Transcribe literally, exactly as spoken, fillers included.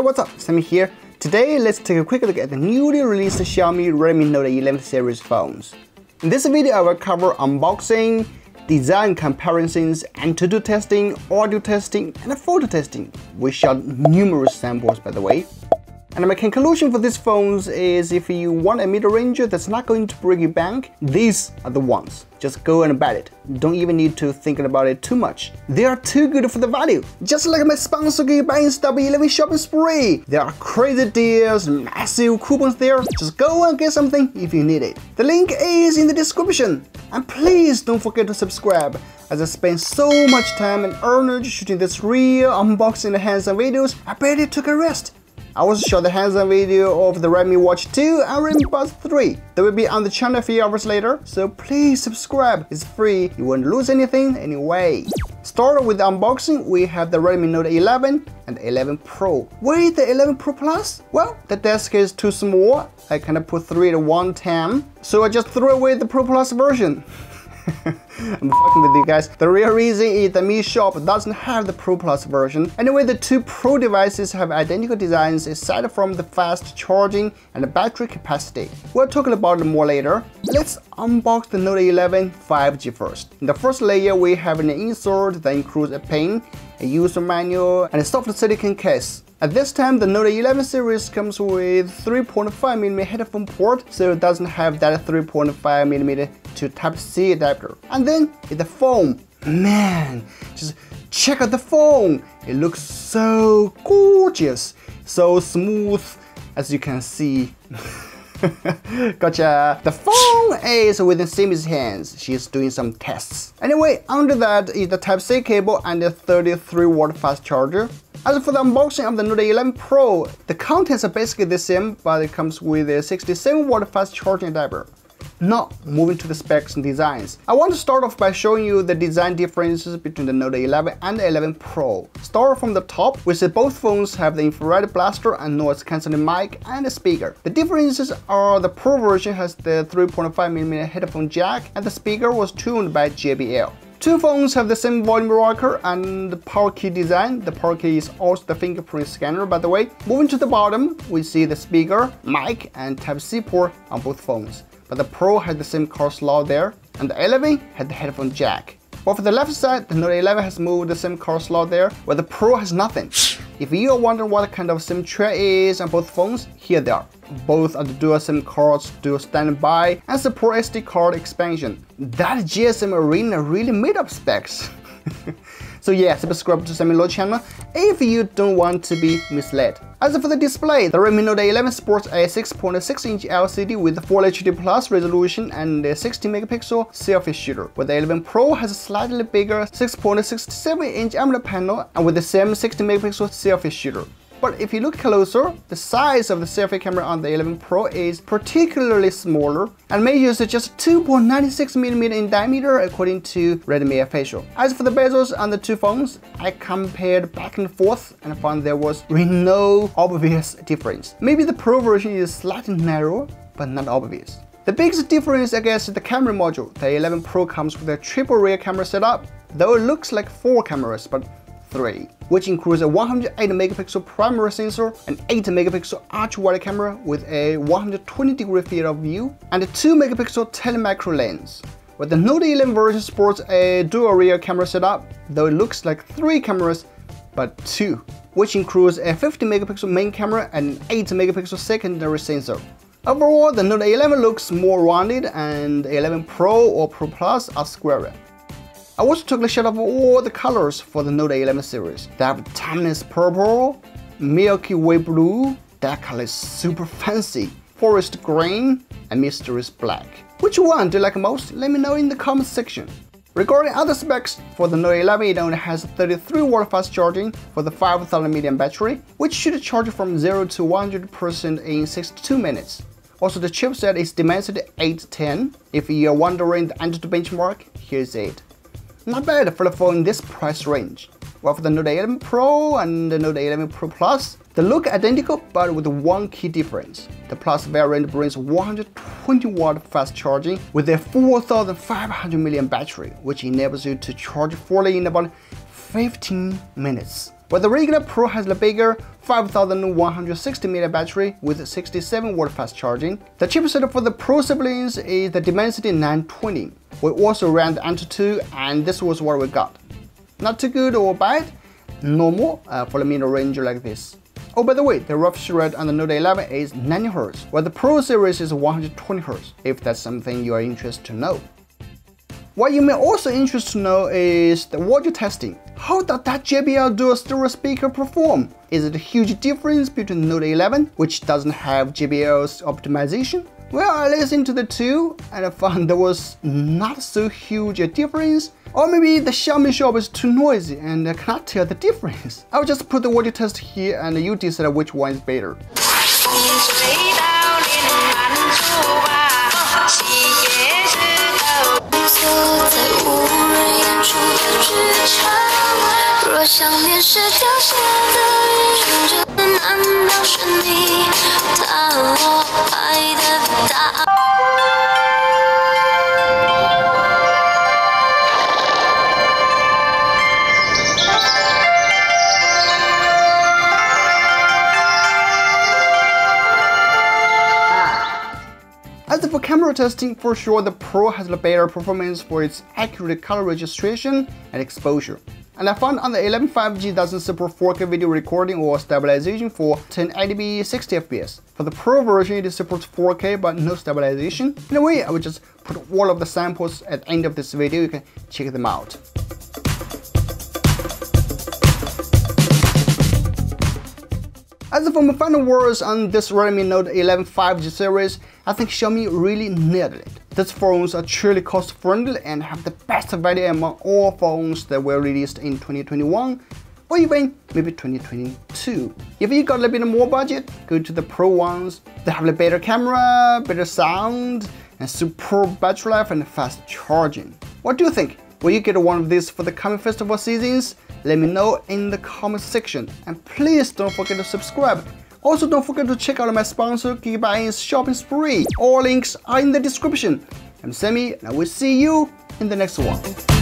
Hey, what's up? Sammy here. Today, let's take a quick look at the newly released Xiaomi Redmi Note eleven series phones. In this video, I will cover unboxing, design comparisons, AnTuTu testing, audio testing, and photo testing. We shot numerous samples, by the way. And my conclusion for these phones is if you want a mid-ranger that's not going to break your bank, these are the ones. Just go and buy it. Don't even need to think about it too much. They are too good for the value. Just like my sponsor Gear Buying Stop eleven shopping spree. There are crazy deals, massive coupons there. Just go and get something if you need it. The link is in the description. And please don't forget to subscribe, as I spend so much time and energy shooting this real unboxing and hands-on videos. I barely took a rest. I also shot the hands-on video of the Redmi Watch two and Redmi Buds three. They will be on the channel a few hours later, so please subscribe. It's free, you won't lose anything anyway. Starting with the unboxing, we have the Redmi Note eleven and eleven Pro. Wait, the eleven Pro Plus? Well, the desk is too small. I cannot put three to one time, so I just threw away the Pro Plus version. I'm fucking with you guys. The real reason is the Mi Shop doesn't have the Pro Plus version. Anyway, the two Pro devices have identical designs aside from the fast charging and the battery capacity. We'll talk about it more later. Let's unbox the Note eleven five G first. In the first layer, we have an insert that includes a pin, a user manual, and a soft silicon case. At this time, the Note eleven series comes with three point five millimeter headphone port, so it doesn't have that three point five millimeter to Type C adapter. And then it's the phone. Man, just check out the phone. It looks so gorgeous, so smooth, as you can see. Gotcha. The phone is within Simi's hands. She is doing some tests. Anyway, under that is the Type C cable and the thirty-three watt fast charger. As for the unboxing of the Note eleven Pro, the contents are basically the same, but it comes with a sixty-seven watt fast charging adapter. Now, moving to the specs and designs. I want to start off by showing you the design differences between the Note eleven and the eleven Pro. Start from the top, we see both phones have the infrared blaster and noise cancelling mic and a speaker. The differences are the Pro version has the three point five millimeter headphone jack and the speaker was tuned by J B L. Two phones have the same volume rocker and the power key design. The power key is also the fingerprint scanner, by the way. Moving to the bottom, we see the speaker, mic, and Type C port on both phones. But the Pro has the same cord slot there, and the eleven had the headphone jack. But for the left side, the Note eleven has moved the same cord slot there, where the Pro has nothing. If you are wondering what kind of SIM tray is on both phones, here they are. Both are the dual SIM cards, dual standby, and support S D card expansion. That G S M Arena really made up specs. So yeah, subscribe to Sammy Lo channel if you don't want to be misled. As for the display, the Redmi Note eleven sports a six point six inch L C D with Full H D plus resolution and a sixteen megapixel selfie shooter, while the eleven Pro has a slightly bigger six point six seven inch AMOLED panel and with the same sixteen megapixel selfie shooter. But if you look closer, the size of the selfie camera on the eleven Pro is particularly smaller and measures just two point nine six millimeters in diameter according to Redmi official. As for the bezels on the two phones, I compared back and forth and found there was really no obvious difference. Maybe the Pro version is slightly narrower, but not obvious. The biggest difference, I guess, is the camera module. The eleven Pro comes with a triple rear camera setup, though it looks like four cameras, but three, which includes a one hundred eight megapixel primary sensor, an eight megapixel ultra-wide camera with a one hundred twenty degree field of view, and a two megapixel telemacro lens. While the Note eleven version sports a dual rear camera setup, though it looks like three cameras, but two, which includes a fifty megapixel main camera and an eight megapixel secondary sensor. Overall, the Note eleven looks more rounded, and eleven Pro or Pro Plus are squarer. I also took a shot of all the colors for the Note eleven series. They have timeless purple, Milky Way blue, that color is super fancy, forest green, and mysterious black. Which one do you like most? Let me know in the comment section. Regarding other specs, for the Note eleven, it only has thirty-three watt fast charging for the five thousand milliamp hour battery, which should charge from zero to one hundred percent in sixty-two minutes. Also, the chipset is Dimensity eight ten. If you are wondering the AnTuTu benchmark, here's it. Not bad for the phone in this price range. While for the Note eleven Pro and the Note eleven Pro Plus, they look identical but with one key difference. The Plus variant brings one hundred twenty watt fast charging with a four thousand five hundred milliamp hour battery, which enables you to charge fully in about fifteen minutes. But the regular Pro has the bigger five thousand one hundred sixty milliamp hour battery with sixty-seven watt fast charging. The chipset for the Pro siblings is the Dimensity nine twenty. We also ran the AnTuTu, and this was what we got. Not too good or bad, normal uh, for the middle range like this. Oh, by the way, the refresh rate on the Note eleven is ninety hertz, while the Pro series is one hundred twenty hertz, if that's something you are interested to know. What you may also interested to know is the audio testing. How does that J B L dual stereo speaker perform? Is it a huge difference between Note eleven, which doesn't have J B L's optimization? Well, I listened to the two and I found there was not so huge a difference. Or maybe the Xiaomi shop is too noisy and I cannot tell the difference. I'll just put the audio test here and you decide which one is better. As for camera testing, for sure the Pro has the better performance for its accurate color registration and exposure. And I found on the eleven five G doesn't support four K video recording or stabilization for ten eighty p sixty f p s. For the Pro version, it supports four K but no stabilization. In a way, I will just put all of the samples at the end of this video, you can check them out. As for my final words on this Redmi Note eleven five G series, I think Xiaomi really nailed it. These phones are truly cost friendly and have the best value among all phones that were released in twenty twenty-one or even maybe twenty twenty-two. If you got a little bit more budget, go to the Pro ones. They have a better camera, better sound, and superb battery life and fast charging. What do you think? Will you get one of these for the coming festival seasons? Let me know in the comment section, and please don't forget to subscribe. Also, don't forget to check out my sponsor Gigabyte's shopping spree. All links are in the description. I'm Sammy, and I will see you in the next one.